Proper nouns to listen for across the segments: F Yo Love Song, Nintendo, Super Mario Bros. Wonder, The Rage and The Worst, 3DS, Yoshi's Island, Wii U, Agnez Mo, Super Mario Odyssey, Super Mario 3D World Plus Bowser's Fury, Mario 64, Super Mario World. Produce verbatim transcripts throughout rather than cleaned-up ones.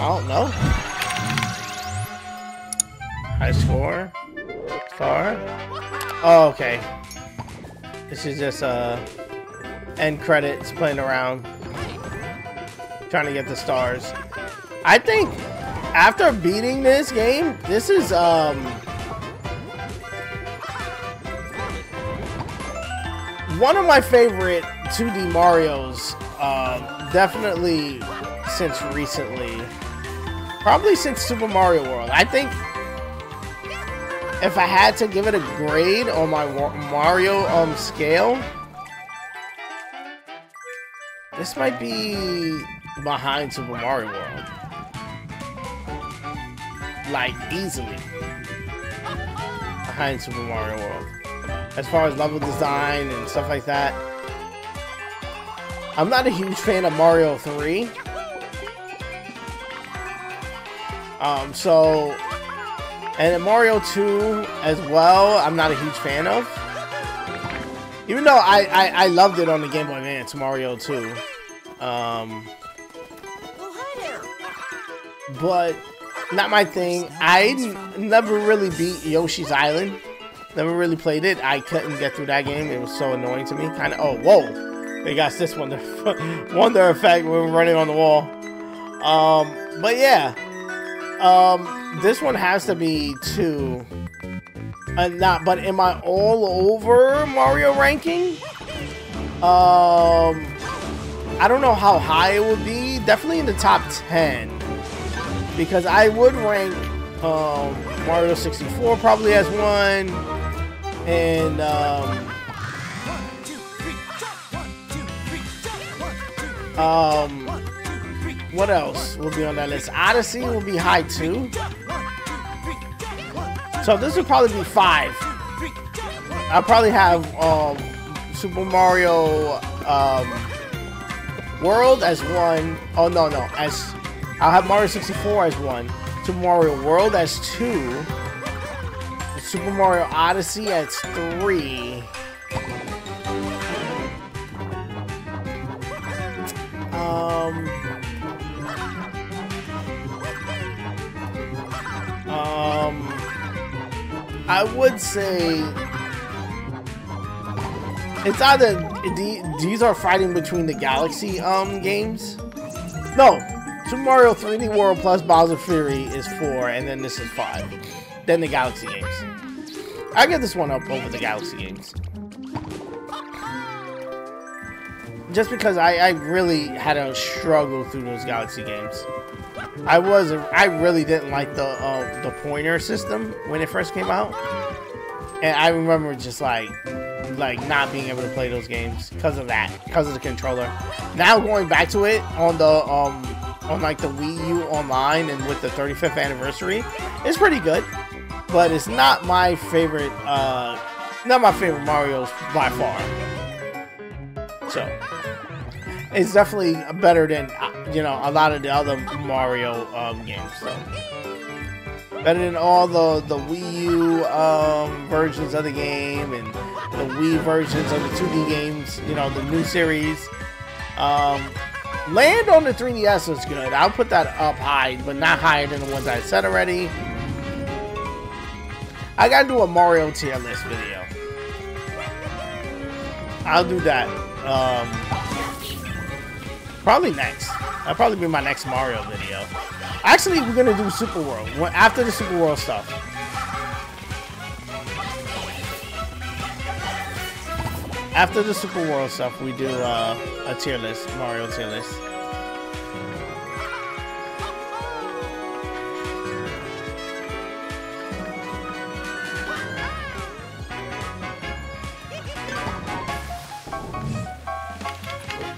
I don't know. High score? Star? Oh, okay. This is just uh, end credits playing around. Trying to get the stars. I think after beating this game, this is um one of my favorite two D Marios, uh, definitely since recently. Probably since Super Mario World. I think if I had to give it a grade on my Mario um scale, this might be behind Super Mario World. Like, easily. Behind Super Mario World. As far as level design and stuff like that. I'm not a huge fan of Mario three. Um, so... And Mario two as well, I'm not a huge fan of. Even though I, I, I loved it on the Game Boy Advance, Mario two. Um, but not my thing. I never really beat Yoshi's Island. Never really played it. I couldn't get through that game. It was so annoying to me. Kind of. Oh, whoa! They got this Wonder Wonder effect when we're running on the wall. Um, but yeah, um, this one has to be two. Uh, not, but am I all over Mario ranking? Um, I don't know how high it would be. Definitely in the top ten, because I would rank um, Mario sixty-four probably as one, and um, um, what else will be on that list? Odyssey will be high too. So this would probably be five. I'll probably have um, Super Mario um, World as one. Oh no, no, as I'll have Mario sixty-four as one, Super Mario World as two, Super Mario Odyssey as three. Um. Um. I would say it's either the, these are fighting between the galaxy um games. No, Super Mario three D World Plus Bowser's Fury is four, and then this is five. Then the galaxy games. I get this one up over the galaxy games, just because I, I really had a struggle through those galaxy games. I was I really didn't like the uh, the pointer system when it first came out, and I remember just like like not being able to play those games because of that, because of the controller. Now going back to it on the um on like the Wii U online and with the thirty-fifth anniversary, it's pretty good, but it's not my favorite. Uh, not my favorite Mario's by far. So it's definitely better than, you know, a lot of the other Mario um, games. So better than all the the Wii U um, versions of the game and the Wii versions of the two D games. You know, the new series. Um, Land on the three D S was good. I'll put that up high, but not higher than the ones I said already. I gotta do a Mario tier list video. I'll do that. Um, Probably next. That'll probably be my next Mario video. Actually, we're gonna do Super World after the Super World stuff. After the Super World stuff, we do uh, a tier list, Mario tier list.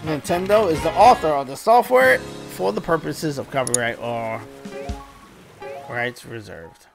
Nintendo is the author of the software for the purposes of copyright or rights reserved.